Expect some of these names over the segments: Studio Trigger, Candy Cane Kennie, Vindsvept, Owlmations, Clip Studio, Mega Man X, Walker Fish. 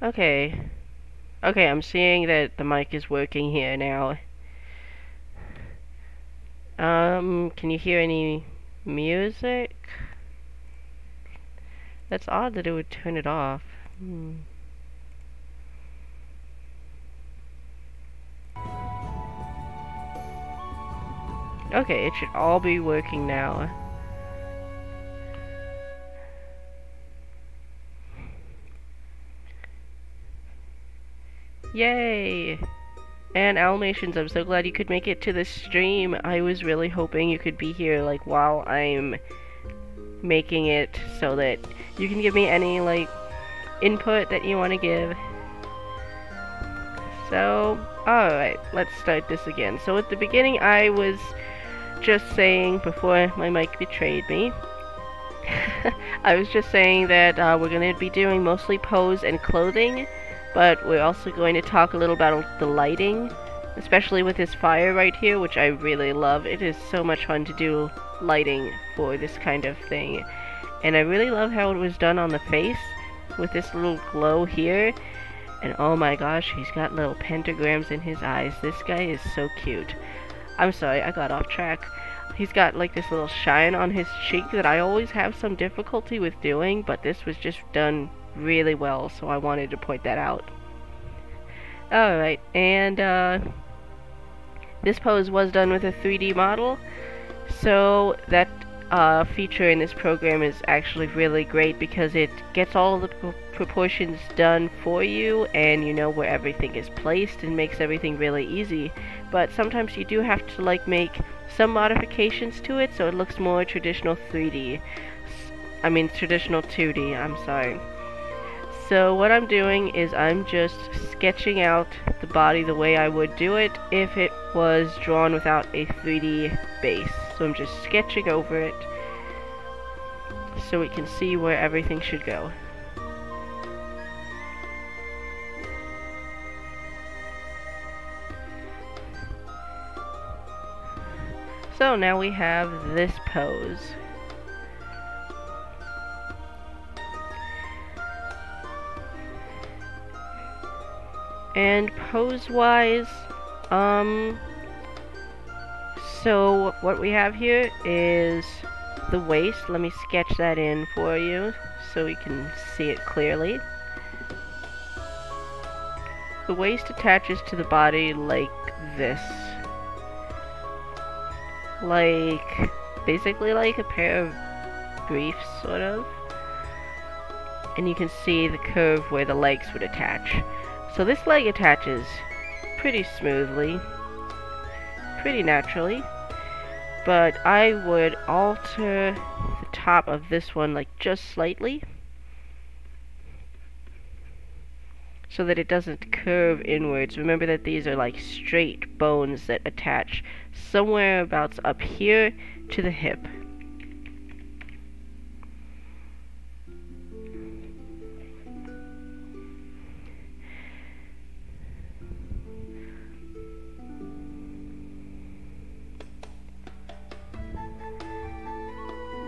Okay, I'm seeing that the mic is working here now. Can you hear any music? That's odd that it would turn it off. Okay, it should all be working now. Yay! And Owlmations, I'm so glad you could make it to the stream. I was really hoping you could be here, like, while I'm making it, so that you can give me any, like, input that you want to give. So, alright, let's start this again. So at the beginning I was just saying, before my mic betrayed me, I was just saying that we're going to be doing mostly pose and clothing, but we're also going to talk a little about the lighting, especially with this fire right here, which I really love. It is so much fun to do lighting for this kind of thing, and I really love how it was done on the face with this little glow here. And oh my gosh, he's got little pentagrams in his eyes. This guy is so cute. I'm sorry, I got off track. He's got like this little shine on his cheek that I always have some difficulty with doing, but this was just done really well, so I wanted to point that out. Alright, and this pose was done with a 3D model, so that feature in this program is actually really great because it gets all the proportions done for you, and you know where everything is placed, and makes everything really easy. But sometimes you do have to like make some modifications to it so it looks more traditional 3D. I mean traditional 2D, I'm sorry. So what I'm doing is I'm just sketching out the body the way I would do it if it was drawn without a 3D base. So I'm just sketching over it so we can see where everything should go. So now we have this pose. And pose-wise, so what we have here is the waist. Let me sketch that in for you so we can see it clearly. The waist attaches to the body like this. Like, basically like a pair of briefs, sort of. And you can see the curve where the legs would attach. So this leg attaches pretty smoothly, pretty naturally, but I would alter the top of this one like just slightly so that it doesn't curve inwards. Remember that these are like straight bones that attach somewhere about up here to the hip.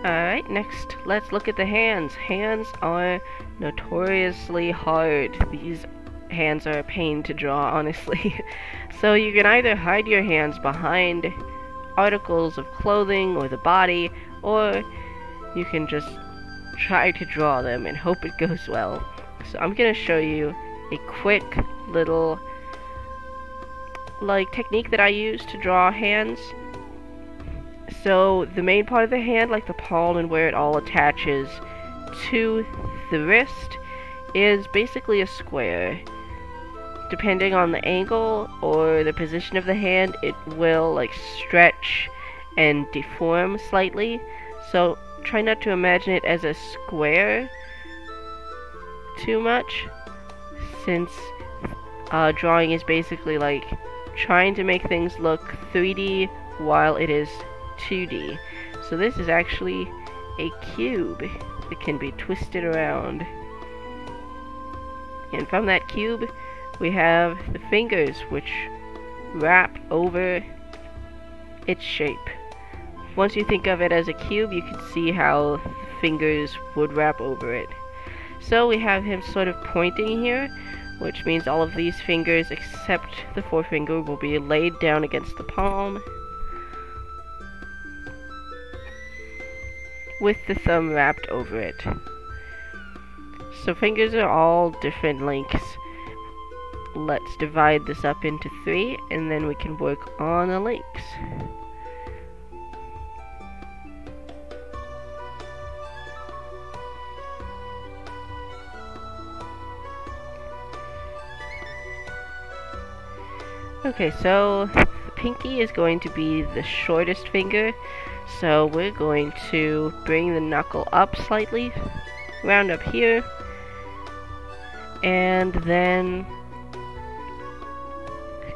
Alright, next, let's look at the hands. Hands are notoriously hard. These hands are a pain to draw, honestly. So you can either hide your hands behind articles of clothing or the body, or you can just try to draw them and hope it goes well. So I'm gonna show you a quick little, like, technique that I use to draw hands. So the main part of the hand, like the palm and where it all attaches to the wrist, is basically a square. Depending on the angle or the position of the hand, it will like stretch and deform slightly. So try not to imagine it as a square too much, since drawing is basically like trying to make things look 3D while it is 2D. So this is actually a cube that can be twisted around, and from that cube we have the fingers, which wrap over its shape. Once you think of it as a cube, you can see how the fingers would wrap over it. So we have him sort of pointing here, which means all of these fingers except the forefinger will be laid down against the palm, with the thumb wrapped over it. So fingers are all different lengths. Let's divide this up into 3, and then we can work on the links. Okay, so the pinky is going to be the shortest finger, so we're going to bring the knuckle up slightly, round up here, and then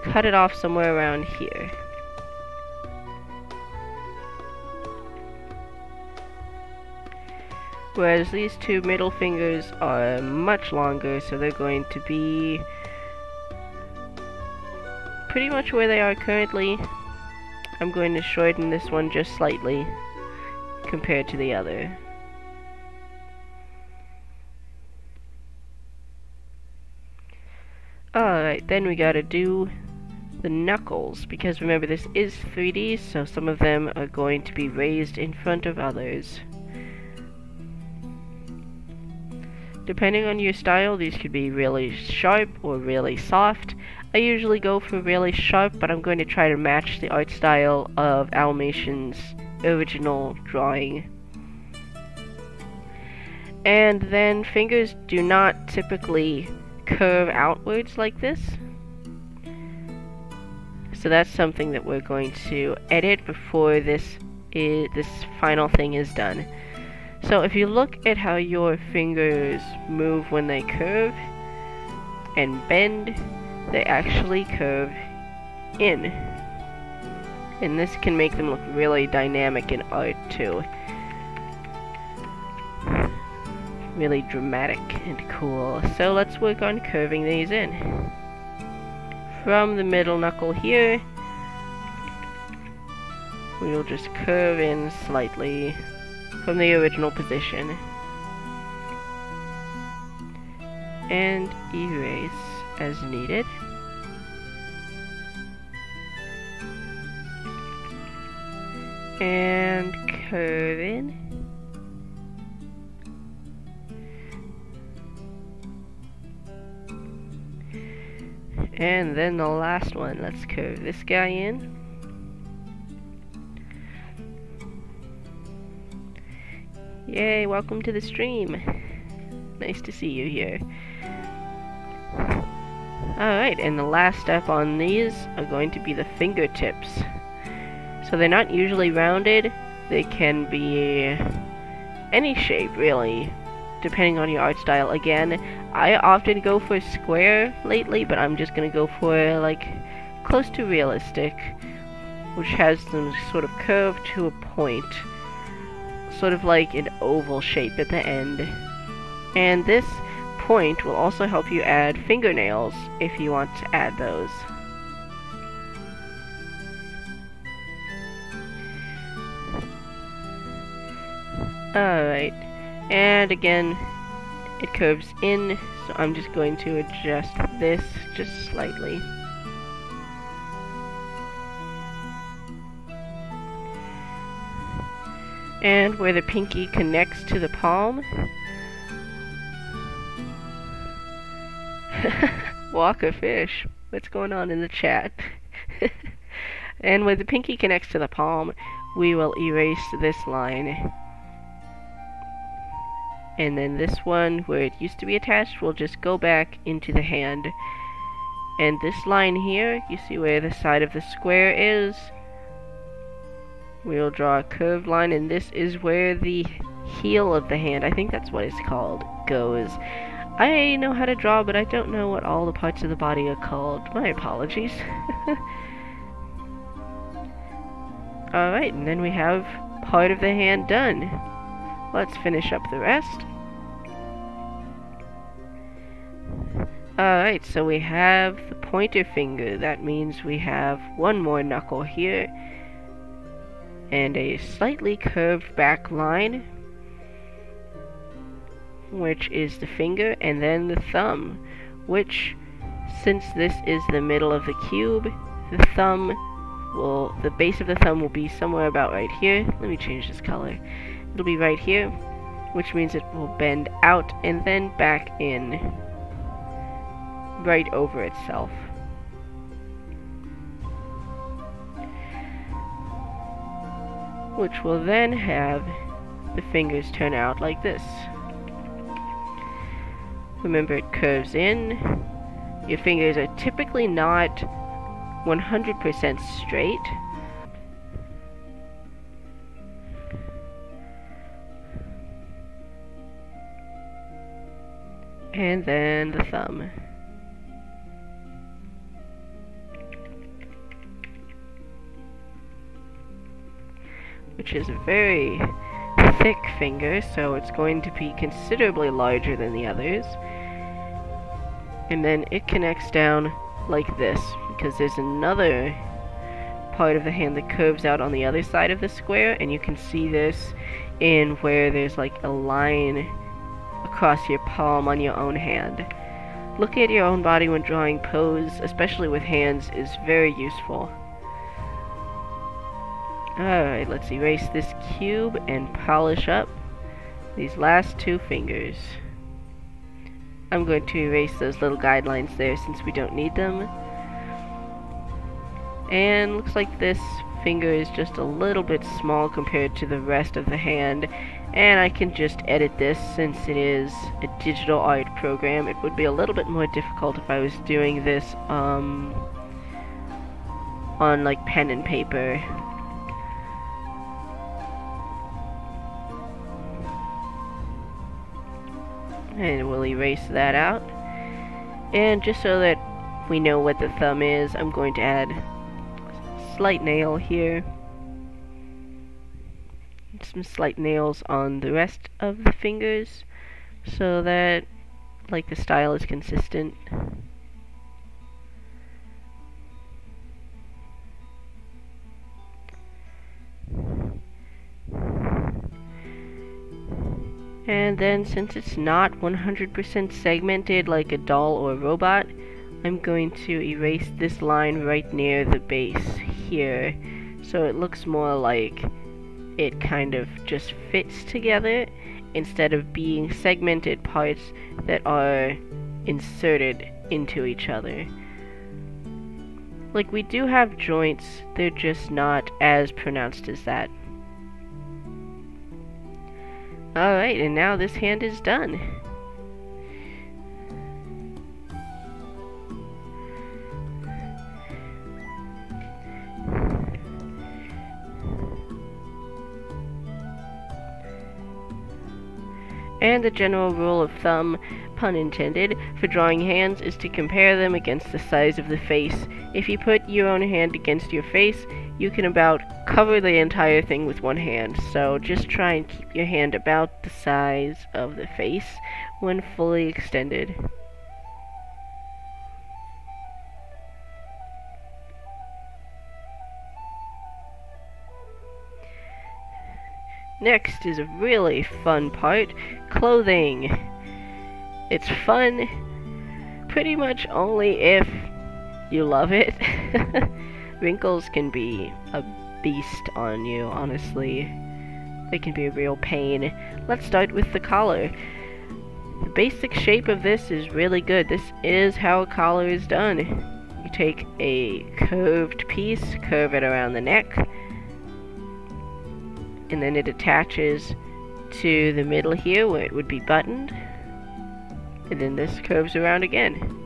cut it off somewhere around here. Whereas these two middle fingers are much longer, so they're going to be pretty much where they are currently. I'm going to shorten this one just slightly compared to the other. Alright, then we gotta do the knuckles, because remember this is 3D, so some of them are going to be raised in front of others. Depending on your style, these could be really sharp or really soft. I usually go for really sharp, but I'm going to try to match the art style of Owlmations' original drawing. And then fingers do not typically curve outwards like this. So that's something that we're going to edit before this final thing is done. So if you look at how your fingers move when they curve and bend, they actually curve in. And this can make them look really dynamic in art too. Really dramatic and cool. So let's work on curving these in. From the middle knuckle here, we will just curve in slightly from the original position. And erase as needed. And curve in. And then the last one, let's curve this guy in. Yay, welcome to the stream. Nice to see you here. Alright, and the last step on these are going to be the fingertips. So they're not usually rounded, they can be any shape really, depending on your art style. Again, I often go for square lately, but I'm just gonna go for like close to realistic, which has some sort of curve to a point, sort of like an oval shape at the end. And this point will also help you add fingernails if you want to add those. Alright, and again it curves in, so I'm just going to adjust this just slightly. And where the pinky connects to the palm, Walker Fish, what's going on in the chat? And where the pinky connects to the palm, we will erase this line. And then this one, where it used to be attached, will just go back into the hand. And this line here, you see where the side of the square is, we'll draw a curved line, and this is where the heel of the hand, I think that's what it's called, goes. I know how to draw, but I don't know what all the parts of the body are called. My apologies. Alright, and then we have part of the hand done. Let's finish up the rest. Alright, so we have the pointer finger. That means we have one more knuckle here, and a slightly curved back line which is the finger, and then the thumb, which, since this is the middle of the cube, the thumb will, the base of the thumb will be somewhere about right here. Let me change this color. It'll be right here, which means it will bend out and then back in, right over itself. Which will then have the fingers turn out like this. Remember, it curves in. Your fingers are typically not 100% straight. And then the thumb. Which is a very thick finger, so it's going to be considerably larger than the others. And then it connects down like this, because there's another part of the hand that curves out on the other side of the square, and you can see this in where there's like a line across your palm on your own hand. Looking at your own body when drawing pose, especially with hands, is very useful. Alright, let's erase this cube and polish up these last two fingers. I'm going to erase those little guidelines there since we don't need them. And looks like this finger is just a little bit small compared to the rest of the hand. And I can just edit this since it is a digital art program. It would be a little bit more difficult if I was doing this on like pen and paper. And we'll erase that out. And just so that we know what the thumb is, I'm going to add a slight nail here. Some slight nails on the rest of the fingers so that like the style is consistent. And then, since it's not 100% segmented like a doll or a robot, I'm going to erase this line right near the base here, so it looks more like it kind of just fits together instead of being segmented parts that are inserted into each other. Like, we do have joints, they're just not as pronounced as that. Alright, and now this hand is done. And the general rule of thumb, pun intended, for drawing hands is to compare them against the size of the face. If you put your own hand against your face, you can about cover the entire thing with one hand, so just try and keep your hand about the size of the face when fully extended. Next is a really fun part, clothing. It's fun pretty much only if you love it. Wrinkles can be a beast on you, honestly. They can be a real pain. Let's start with the collar. The basic shape of this is really good. This is how a collar is done. You take a curved piece, curve it around the neck, and then it attaches to the middle here where it would be buttoned, and then this curves around again.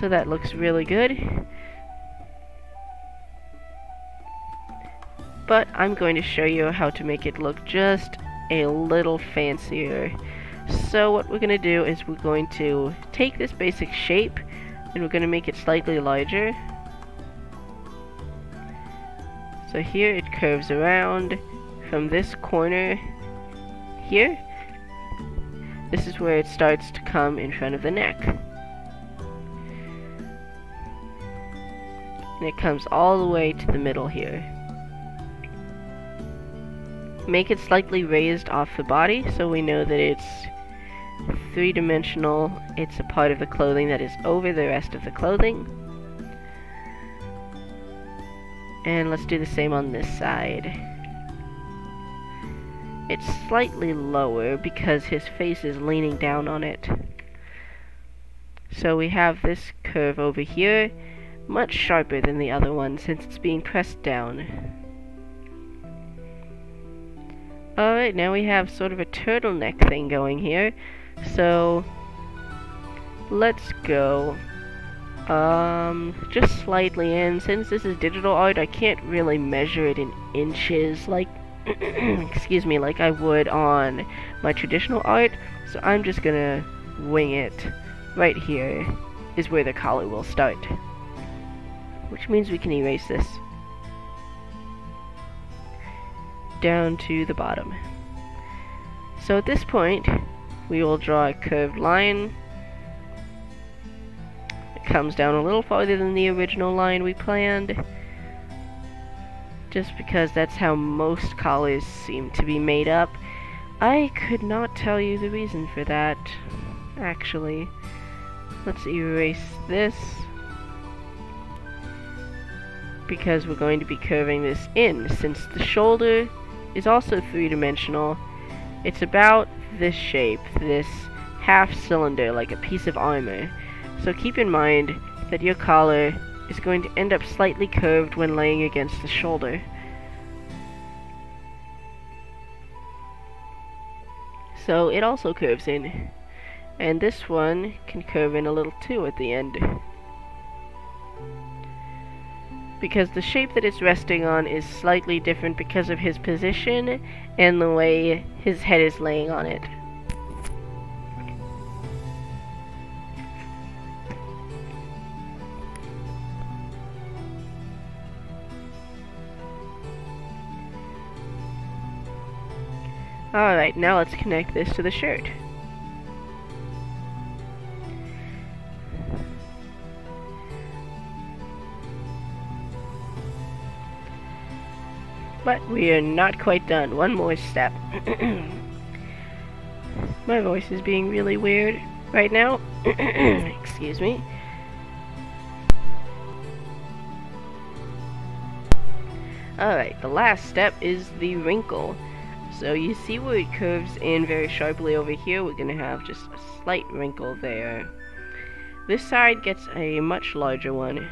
So that looks really good. But I'm going to show you how to make it look just a little fancier. So what we're going to do is we're going to take this basic shape and we're going to make it slightly larger. So here it curves around from this corner here. This is where it starts to come in front of the neck. And it comes all the way to the middle here. Make it slightly raised off the body so we know that it's three-dimensional. It's a part of the clothing that is over the rest of the clothing. And let's do the same on this side. It's slightly lower because his face is leaning down on it. So we have this curve over here, much sharper than the other one since it's being pressed down. Alright, now we have sort of a turtleneck thing going here. So let's go just slightly in. Since this is digital art, I can't really measure it in inches like excuse me, like I would on my traditional art, so I'm just gonna wing it. Right here is where the collar will start, which means we can erase this down to the bottom. So at this point we will draw a curved line. It comes down a little farther than the original line we planned, just because that's how most collars seem to be made up. I could not tell you the reason for that, actually. Let's erase this, because we're going to be curving this in. Since the shoulder is also three-dimensional, it's about this shape, this half cylinder, like a piece of armor. So keep in mind that your collar is going to end up slightly curved when laying against the shoulder. So it also curves in. And this one can curve in a little too at the end, because the shape that it's resting on is slightly different because of his position and the way his head is laying on it. Alright, now let's connect this to the shirt. But we are not quite done. One more step. My voice is being really weird right now. Excuse me. Alright, the last step is the wrinkle. So you see where it curves in very sharply over here? We're gonna have just a slight wrinkle there. This side gets a much larger one.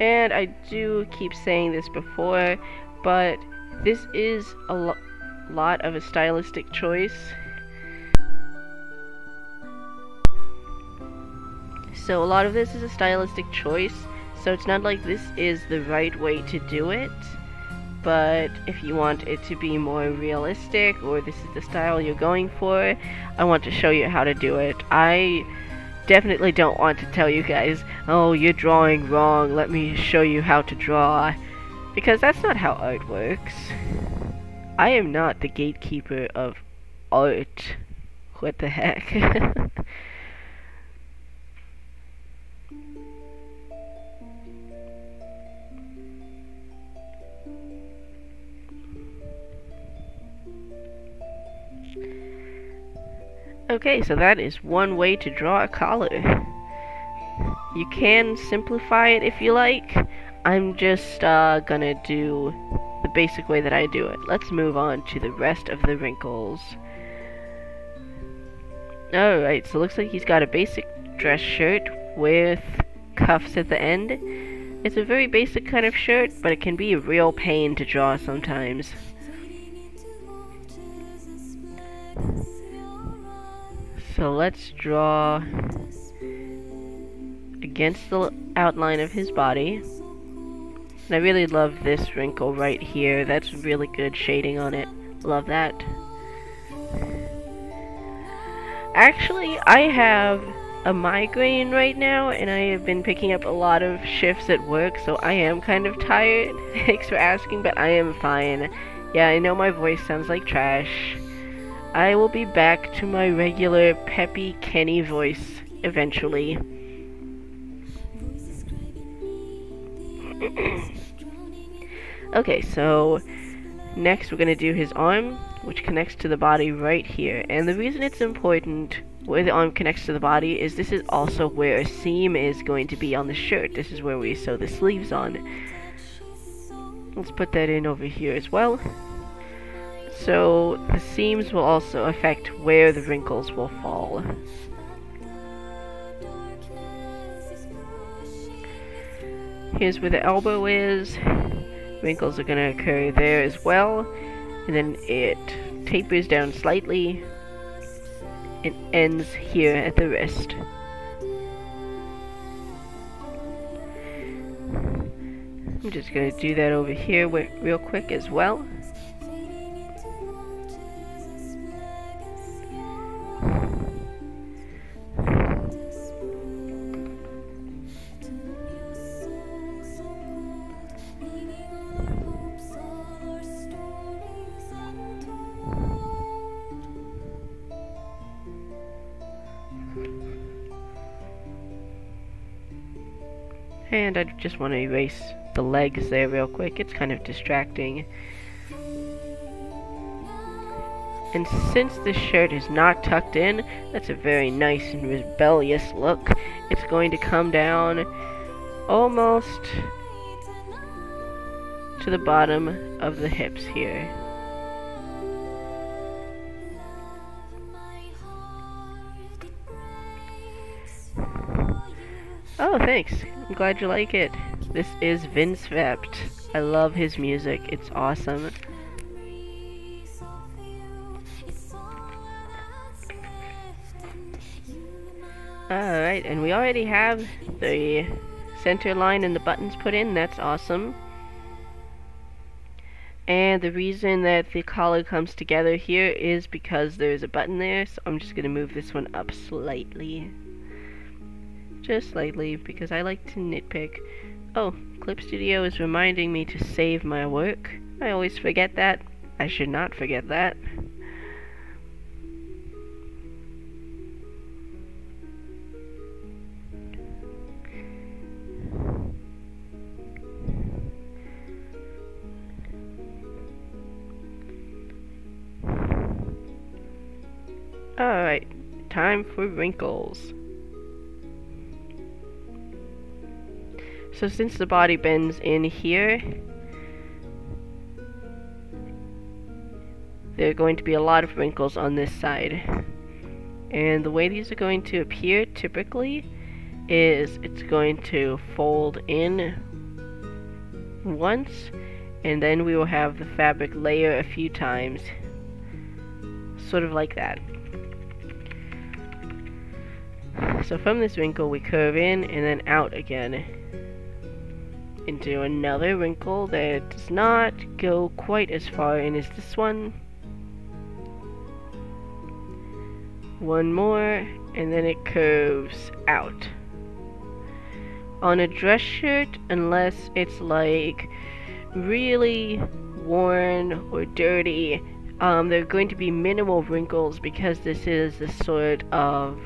And I do keep saying this before, but this is a lot of a stylistic choice. So a lot of this is a stylistic choice, so it's not like this is the right way to do it, but if you want it to be more realistic, or this is the style you're going for, I want to show you how to do it. I definitely don't want to tell you guys, oh, you're drawing wrong, let me show you how to draw, because that's not how art works. I am not the gatekeeper of art. What the heck? Okay, so that is one way to draw a collar. You can simplify it if you like. I'm just gonna do the basic way that I do it. Let's move on to the rest of the wrinkles. Alright, so it looks like he's got a basic dress shirt with cuffs at the end. It's a very basic kind of shirt, but it can be a real pain to draw sometimes. So let's draw against the outline of his body. And I really love this wrinkle right here. That's really good shading on it. Love that. Actually, I have a migraine right now, and I have been picking up a lot of shifts at work, so I am kind of tired. Thanks for asking, but I am fine. Yeah, I know my voice sounds like trash. I will be back to my regular peppy Kenny voice eventually. Okay, so next we're going to do his arm, which connects to the body right here. And the reason it's important where the arm connects to the body is this is also where a seam is going to be on the shirt. This is where we sew the sleeves on. Let's put that in over here as well. So the seams will also affect where the wrinkles will fall. Here's where the elbow is. Wrinkles are going to occur there as well. And then it tapers down slightly. It ends here at the wrist. I'm just going to do that over here real quick as well. And I just want to erase the legs there real quick. It's kind of distracting. And since this shirt is not tucked in, that's a very nice and rebellious look. It's going to come down almost to the bottom of the hips here. Oh, thanks. I'm glad you like it. This is Vindsvept. I love his music. It's awesome. Alright, and we already have the center line and the buttons put in. That's awesome. And the reason that the collar comes together here is because there is a button there, so I'm just going to move this one up slightly. Just slightly, because I like to nitpick. Oh, Clip Studio is reminding me to save my work. I always forget that. I should not forget that. Alright, time for wrinkles. So since the body bends in here, there are going to be a lot of wrinkles on this side. And the way these are going to appear typically is it's going to fold in once, and then we will have the fabric layer a few times. Sort of like that. So from this wrinkle we curve in and then out again into another wrinkle that does not go quite as far in as this one. One more, and then it curves out. On a dress shirt, unless it's like really worn or dirty, there are going to be minimal wrinkles because this is the sort of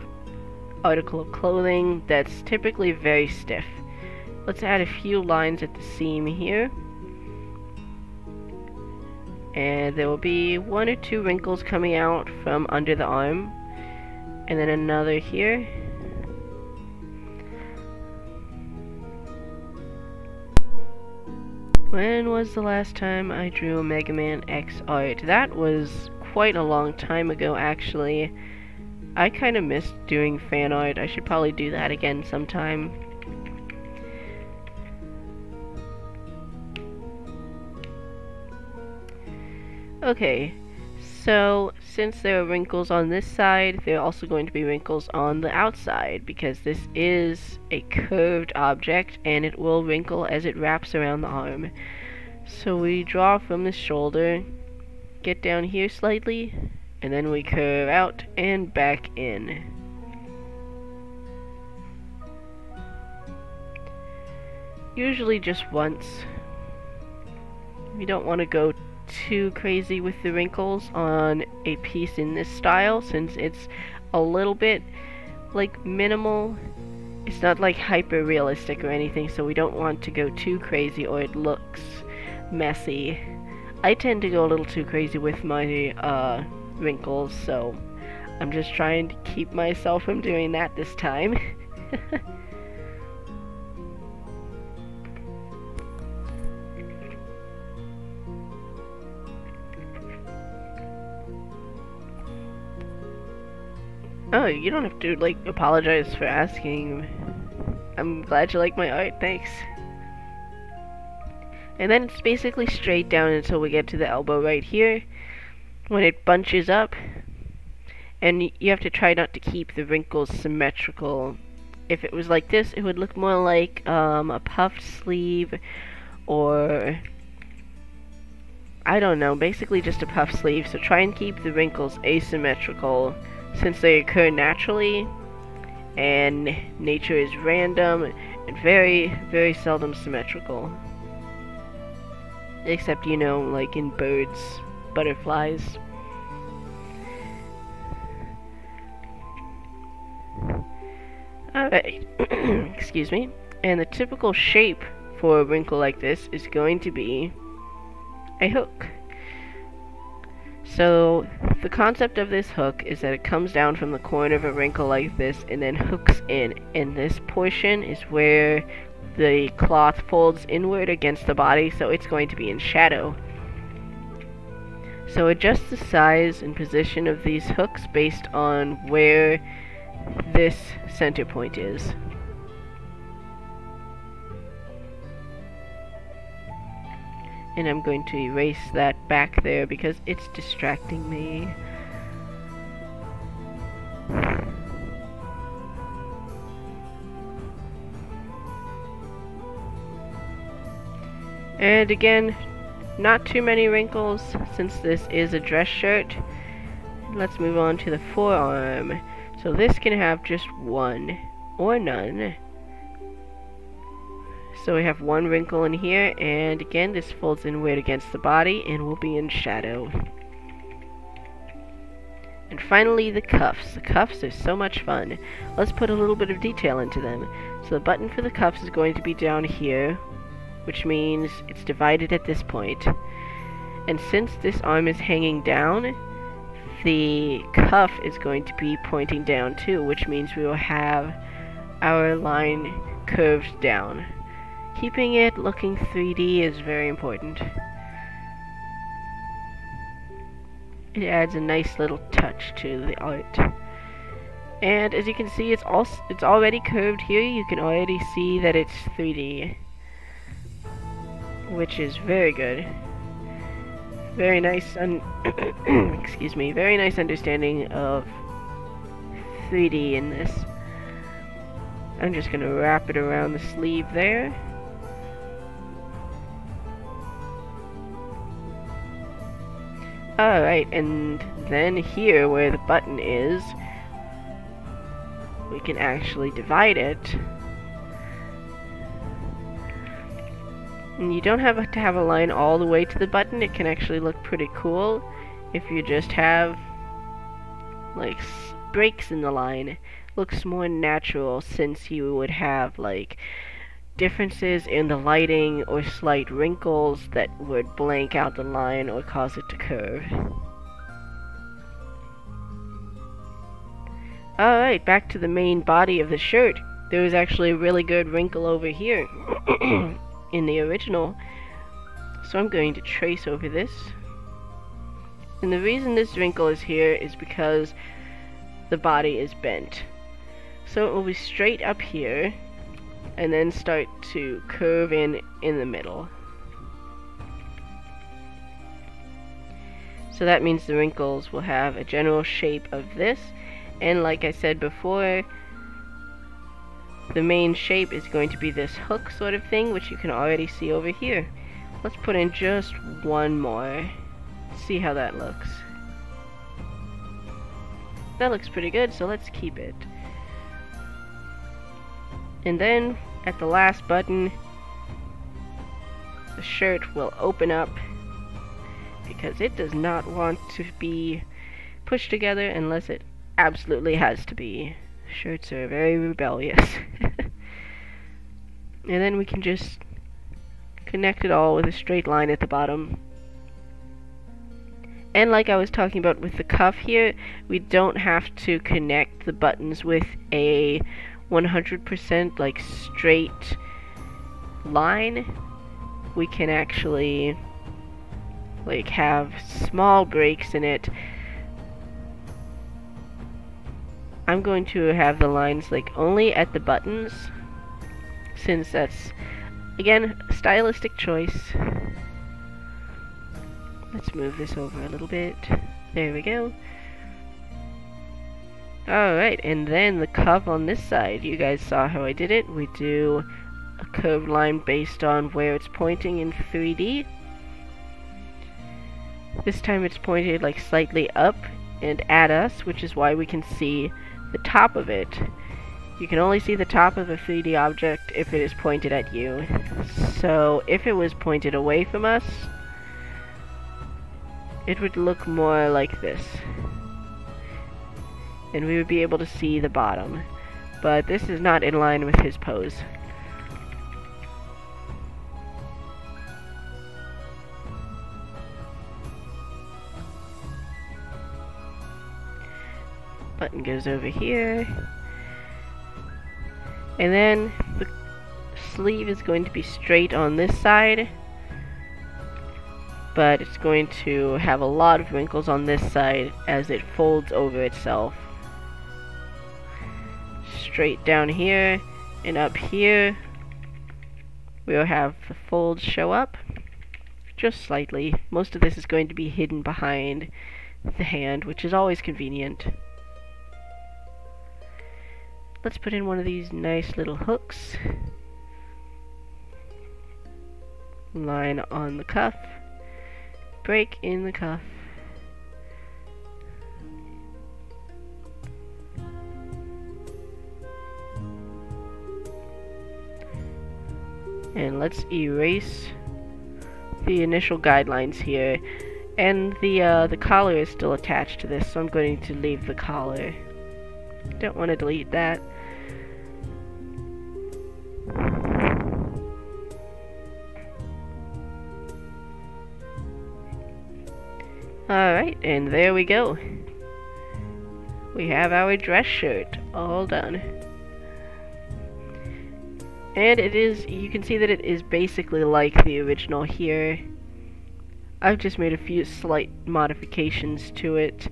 article of clothing that's typically very stiff. Let's add a few lines at the seam here. And there will be one or two wrinkles coming out from under the arm. And then another here. When was the last time I drew Mega Man X art? That was quite a long time ago, actually. I kind of missed doing fan art. I should probably do that again sometime. Okay, so since there are wrinkles on this side, there are also going to be wrinkles on the outside because this is a curved object and it will wrinkle as it wraps around the arm. So we draw from the shoulder, get down here slightly, and then we curve out and back in. Usually just once. We don't want to go too crazy with the wrinkles on a piece in this style since it's a little bit like minimal. It's not like hyper realistic or anything, so we don't want to go too crazy or it looks messy. I tend to go a little too crazy with my wrinkles, so I'm just trying to keep myself from doing that this time. Oh, you don't have to, like, apologize for asking. I'm glad you like my art, thanks. And then it's basically straight down until we get to the elbow right here, when it bunches up. And you have to try not to keep the wrinkles symmetrical. If it was like this, it would look more like a puffed sleeve, or I don't know, basically just a puffed sleeve. So try and keep the wrinkles asymmetrical, since they occur naturally, and nature is random and very, very seldom symmetrical. Except, you know, like in birds, butterflies. Alright, excuse me. And the typical shape for a wrinkle like this is going to be a hook. So, the concept of this hook is that it comes down from the corner of a wrinkle like this and then hooks in. And this portion is where the cloth folds inward against the body, so it's going to be in shadow. So adjust the size and position of these hooks based on where this center point is. And I'm going to erase that back there because it's distracting me. And again, not too many wrinkles since this is a dress shirt. Let's move on to the forearm. So this can have just one or none. So we have one wrinkle in here, and again this folds inward against the body and will be in shadow. And finally the cuffs. The cuffs are so much fun. Let's put a little bit of detail into them. So the button for the cuffs is going to be down here, which means it's divided at this point. And since this arm is hanging down, the cuff is going to be pointing down too, which means we will have our line curved down. Keeping it looking 3D is very important. It adds a nice little touch to the art. And as you can see, it's already curved here. You can already see that it's 3D, which is very good. Very nice excuse me, very nice understanding of 3D in this. I'm just gonna wrap it around the sleeve there. Alright, and then here where the button is, we can actually divide it. And you don't have to have a line all the way to the button. It can actually look pretty cool if you just have like breaks in the line. It looks more natural since you would have like differences in the lighting or slight wrinkles that would blank out the line or cause it to curve. Alright, back to the main body of the shirt. There was actually a really good wrinkle over here in the original, so I'm going to trace over this. And the reason this wrinkle is here is because the body is bent, so it will be straight up here and then start to curve in the middle. So that means the wrinkles will have a general shape of this, and like I said before, the main shape is going to be this hook sort of thing, which you can already see over here. Let's put in just one more. See how that looks. That looks pretty good, so let's keep it. And then, at the last button, the shirt will open up, because it does not want to be pushed together unless it absolutely has to be. Shirts are very rebellious. And then we can just connect it all with a straight line at the bottom. And like I was talking about with the cuff here, we don't have to connect the buttons with a 100% like straight line. We can actually like have small breaks in it. I'm going to have the lines like only at the buttons, since that's again stylistic choice. Let's move this over a little bit. There we go. Alright, and then the cuff on this side. You guys saw how I did it. We do a curved line based on where it's pointing in 3D. This time it's pointed like slightly up and at us, which is why we can see the top of it. You can only see the top of a 3D object if it is pointed at you. So if it was pointed away from us, it would look more like this, and we would be able to see the bottom. But this is not in line with his pose. Button goes over here, and then the sleeve is going to be straight on this side, but it's going to have a lot of wrinkles on this side as it folds over itself. Straight down here and up here, we'll have the folds show up just slightly. Most of this is going to be hidden behind the hand, which is always convenient. Let's put in one of these nice little hooks. Line on the cuff. Break in the cuff. And let's erase the initial guidelines here. And the collar is still attached to this, so I'm going to leave the collar. Don't want to delete that. Alright, and there we go. We have our dress shirt all done. And it is, you can see that it is basically like the original here. I've just made a few slight modifications to it.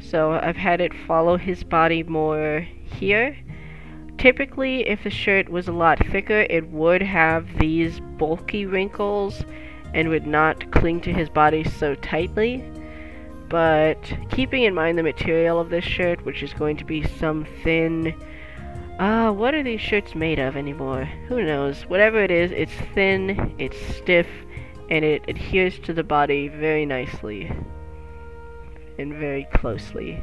So I've had it follow his body more here. Typically, if the shirt was a lot thicker, it would have these bulky wrinkles and would not cling to his body so tightly, but keeping in mind the material of this shirt, which is going to be some thin... what are these shirts made of anymore? Who knows? Whatever it is, it's thin, it's stiff, and it adheres to the body very nicely and very closely.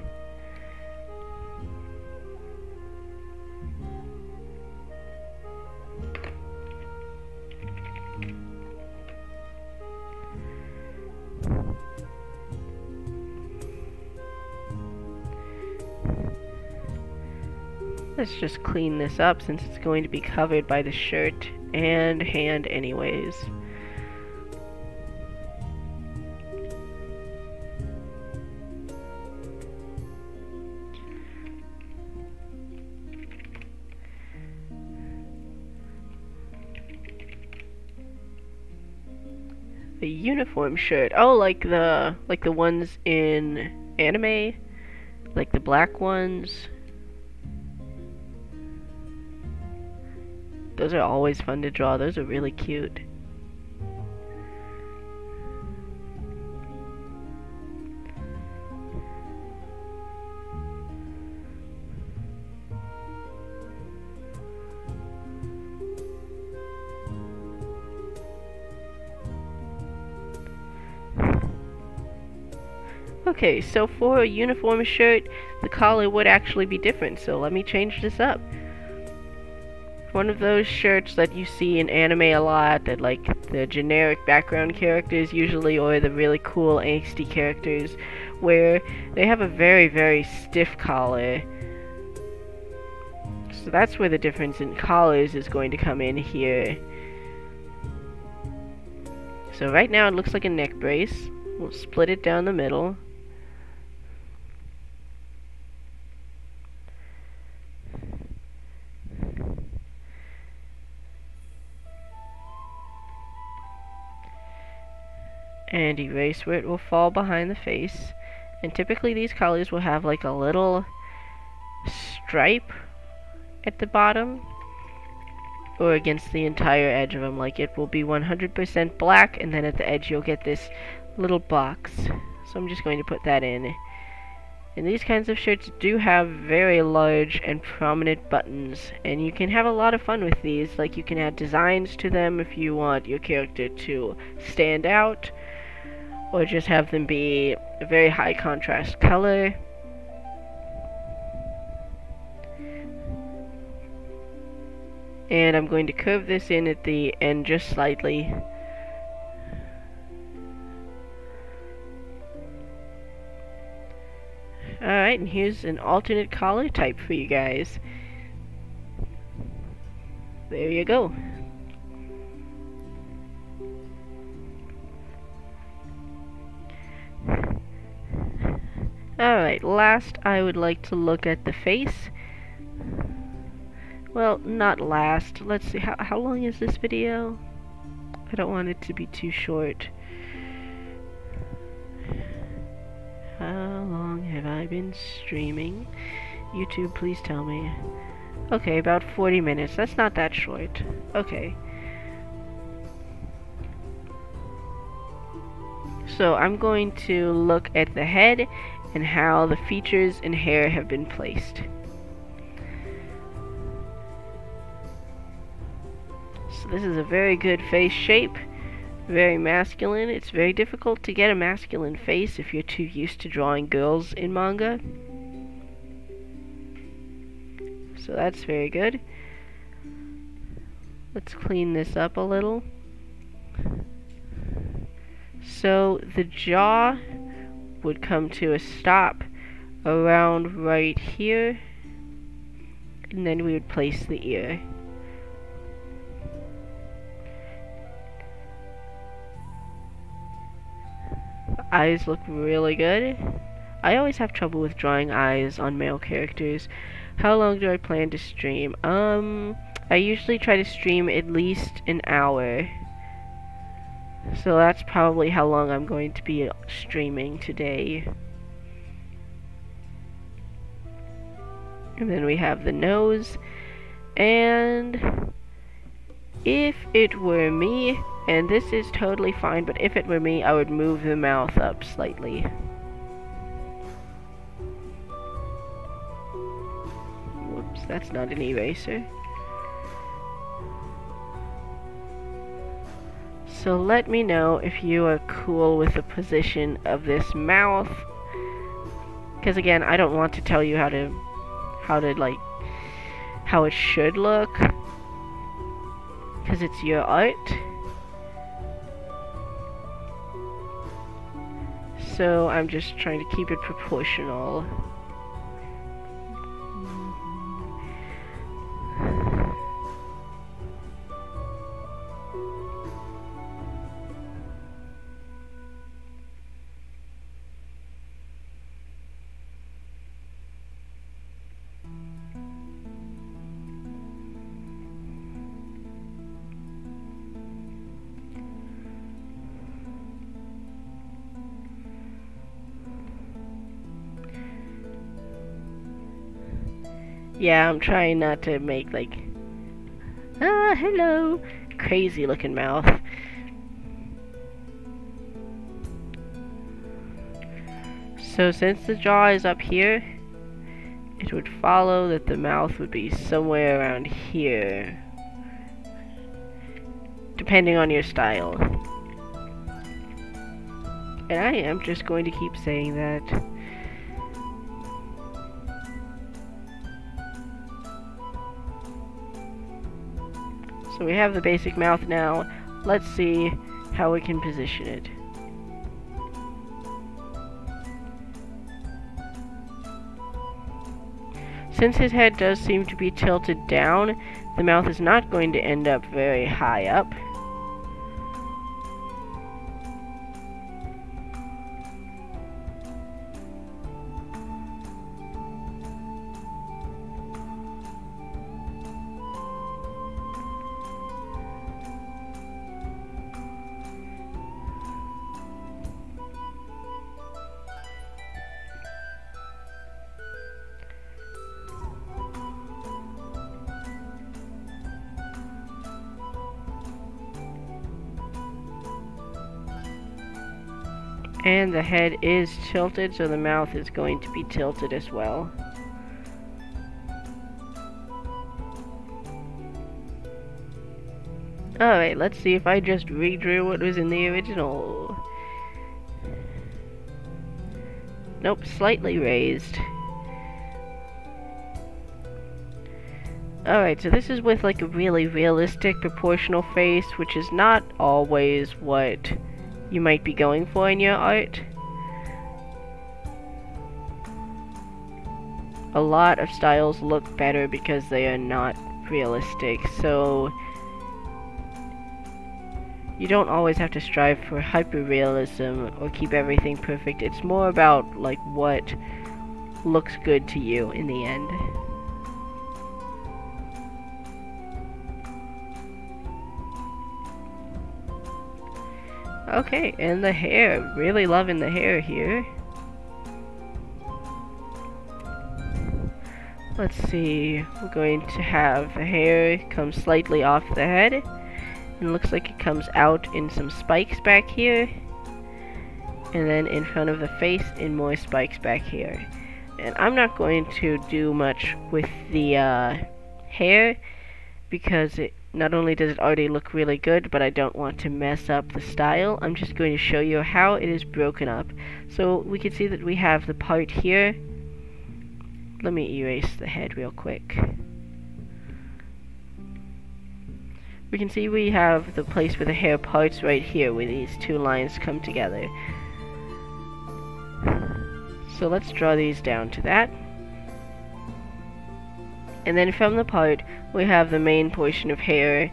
Let's just clean this up since it's going to be covered by the shirt and hand anyways. The uniform shirt. Oh, like the ones in anime, like the black ones. Those are always fun to draw. Those are really cute. Okay, so for a uniform shirt, the collar would actually be different, so let me change this up. One of those shirts that you see in anime a lot, that like the generic background characters usually, or the really cool angsty characters, where they have a very, very stiff collar. So that's where the difference in collars is going to come in here. So right now it looks like a neck brace. We'll split it down the middle. And erase where it will fall behind the face. And typically these collies will have like a little stripe at the bottom or against the entire edge of them. Like it will be 100% black, and then at the edge you'll get this little box. So I'm just going to put that in. And these kinds of shirts do have very large and prominent buttons, and you can have a lot of fun with these. Like you can add designs to them if you want your character to stand out, or just have them be a very high contrast color. And I'm going to curve this in at the end just slightly. Alright, and here's an alternate collar type for you guys. There you go. Alright, last I would like to look at the face. Well, not last. Let's see, how long is this video? I don't want it to be too short. How long have I been streaming? YouTube, please tell me. Okay, about 40 minutes. That's not that short. Okay. So I'm going to look at the head and how the features and hair have been placed. So this is a very good face shape, very masculine. It's very difficult to get a masculine face if you're too used to drawing girls in manga. So that's very good. Let's clean this up a little. So the jaw would come to a stop around right here, and then we would place the ear. The eyes look really good. I always have trouble with drawing eyes on male characters. How long do I plan to stream? I usually try to stream at least an hour. So that's probably how long I'm going to be streaming today. And then we have the nose. And if it were me, and this is totally fine, but if it were me, I would move the mouth up slightly. Whoops, that's not an eraser. So let me know if you are cool with the position of this mouth, because again, I don't want to tell you how it should look, because it's your art. So I'm just trying to keep it proportional. Yeah, I'm trying not to make like, ah, hello, crazy looking mouth. So since the jaw is up here, it would follow that the mouth would be somewhere around here, depending on your style. And I am just going to keep saying that. So we have the basic mouth now. Let's see how we can position it. Since his head does seem to be tilted down, the mouth is not going to end up very high up. And the head is tilted, so the mouth is going to be tilted as well. Alright, let's see if I just redrew what was in the original. Nope, slightly raised. Alright, so this is with like a really realistic proportional face, which is not always what you might be going for in your art. A lot of styles look better because they are not realistic, so you don't always have to strive for hyper-realism or keep everything perfect. It's more about like what looks good to you in the end. Okay, and the hair. Really loving the hair here. Let's see. We're going to have the hair come slightly off the head. It looks like it comes out in some spikes back here, and then in front of the face in more spikes back here. And I'm not going to do much with the hair, because it not only does it already look really good, but I don't want to mess up the style. I'm just going to show you how it is broken up. So we can see that we have the part here. Let me erase the head real quick. We can see we have the place where the hair parts right here, where these two lines come together. So let's draw these down to that. And then from the part, we have the main portion of hair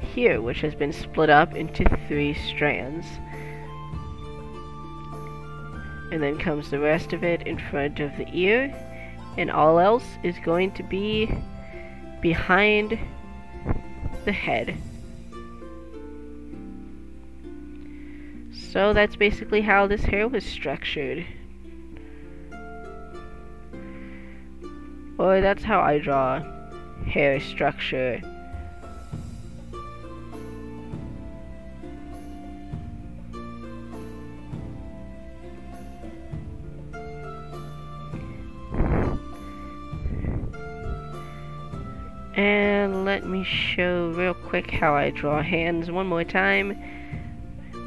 here, which has been split up into 3 strands. And then comes the rest of it in front of the ear, and all else is going to be behind the head. So that's basically how this hair was structured. Or that's how I draw hair structure. And let me show real quick how I draw hands one more time.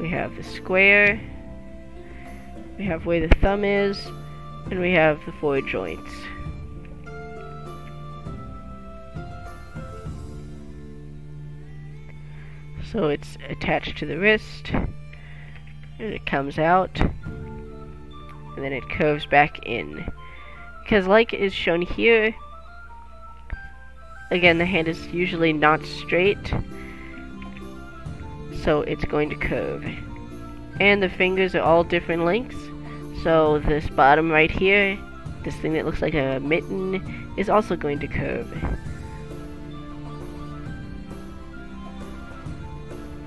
We have the square, we have where the thumb is, and we have the 4 joints. So it's attached to the wrist, and it comes out, and then it curves back in. Because like is shown here, again, the hand is usually not straight, so it's going to curve. And the fingers are all different lengths, so this bottom right here, this thing that looks like a mitten, is also going to curve.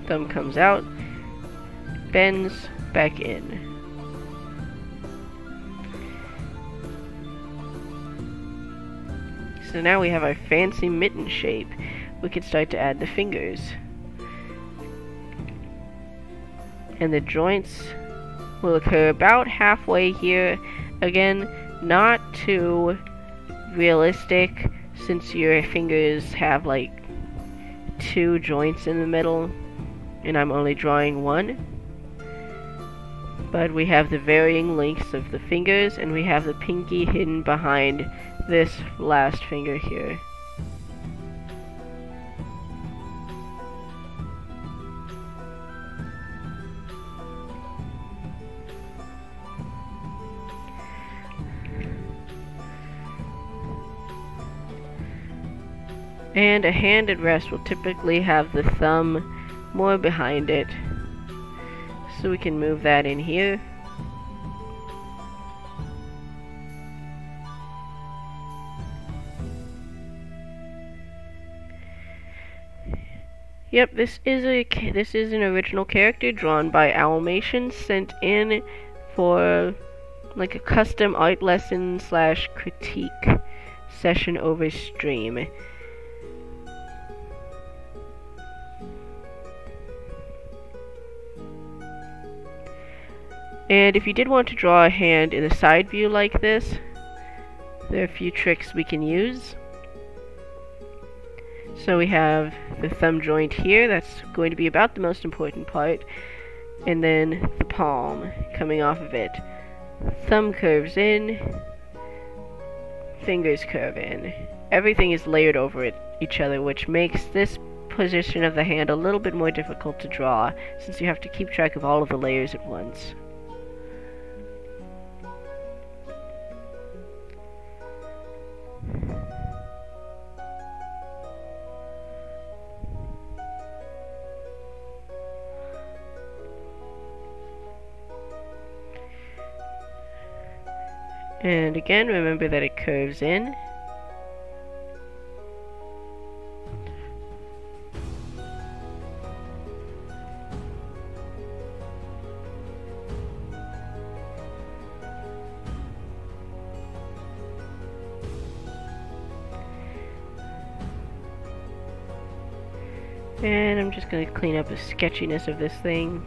Thumb comes out, bends back in. So now we have our fancy mitten shape. We can start to add the fingers. And the joints will occur about halfway here. Again, not too realistic, since your fingers have like 2 joints in the middle, and I'm only drawing 1. But we have the varying lengths of the fingers, and we have the pinky hidden behind this last finger here. And a hand at rest will typically have the thumb more behind it. So we can move that in here. Yep, this is an original character drawn by Owlmations, sent in for like a custom art lesson / critique session over stream. And if you did want to draw a hand in a side view like this, there are a few tricks we can use. So we have the thumb joint here, that's going to be about the most important part, and then the palm coming off of it. Thumb curves in, fingers curve in. Everything is layered over each other, which makes this position of the hand a little bit more difficult to draw, since you have to keep track of all of the layers at once. And again, remember that it curves in. And I'm just going to clean up the sketchiness of this thing.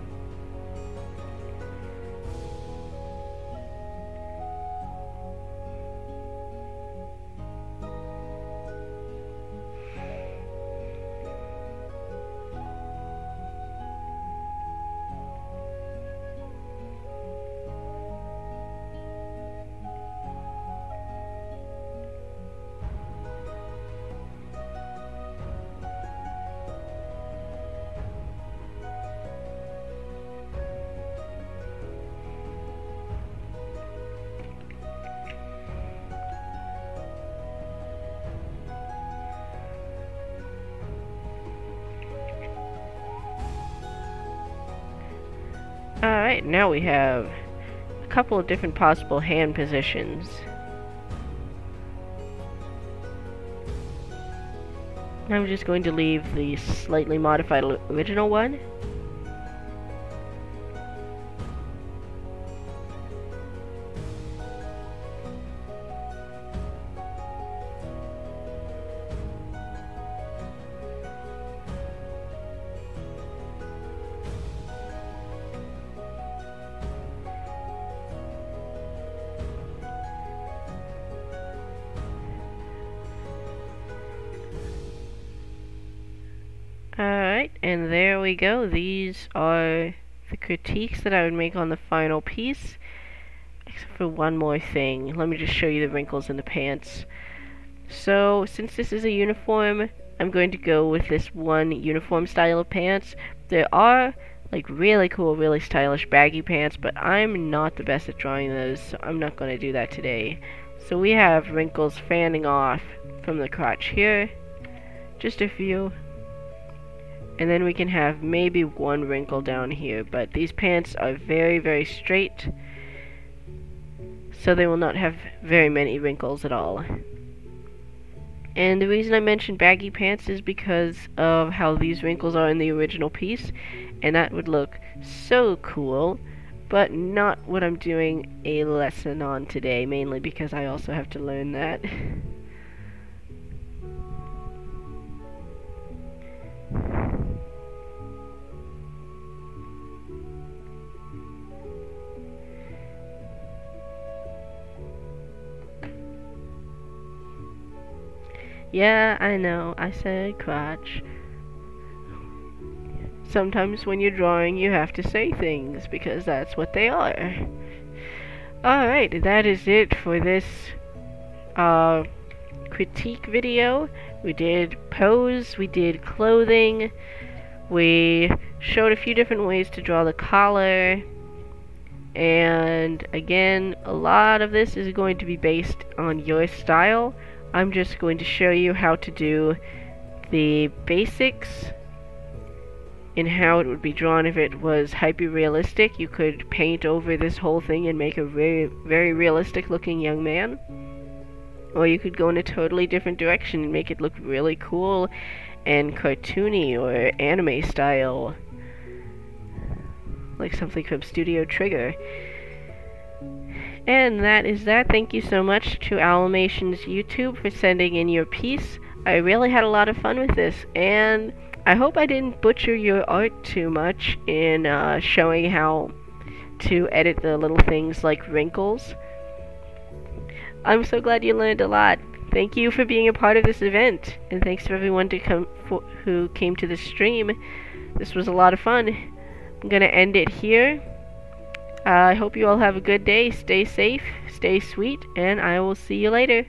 Alright, now we have a couple of different possible hand positions. I'm just going to leave the slightly modified original one. Alright, and there we go. These are the critiques that I would make on the final piece. Except for one more thing. Let me just show you the wrinkles in the pants. So, since this is a uniform, I'm going to go with this one uniform style of pants. There are, like, really cool, really stylish baggy pants, but I'm not the best at drawing those, so I'm not going to do that today. So we have wrinkles fanning off from the crotch here. Just a few. And then we can have maybe one wrinkle down here, but these pants are very, very straight, so they will not have very many wrinkles at all. And the reason I mentioned baggy pants is because of how these wrinkles are in the original piece, and that would look so cool, but not what I'm doing a lesson on today, mainly because I also have to learn that. Yeah, I know, I said crotch. Sometimes when you're drawing, you have to say things, because that's what they are. Alright, that is it for this critique video. We did pose, we did clothing, we showed a few different ways to draw the collar, and again, a lot of this is going to be based on your style. I'm just going to show you how to do the basics and how it would be drawn if it was hyper-realistic. You could paint over this whole thing and make a very, very realistic looking young man. Or you could go in a totally different direction and make it look really cool and cartoony or anime style. Like something from Studio Trigger. And that is that. Thank you so much to Owlmations YouTube for sending in your piece. I really had a lot of fun with this, and I hope I didn't butcher your art too much in showing how to edit the little things like wrinkles. I'm so glad you learned a lot. Thank you for being a part of this event, and thanks to everyone who came to the stream. This was a lot of fun. I'm gonna end it here. I hope you all have a good day. Stay safe, stay sweet, and I will see you later.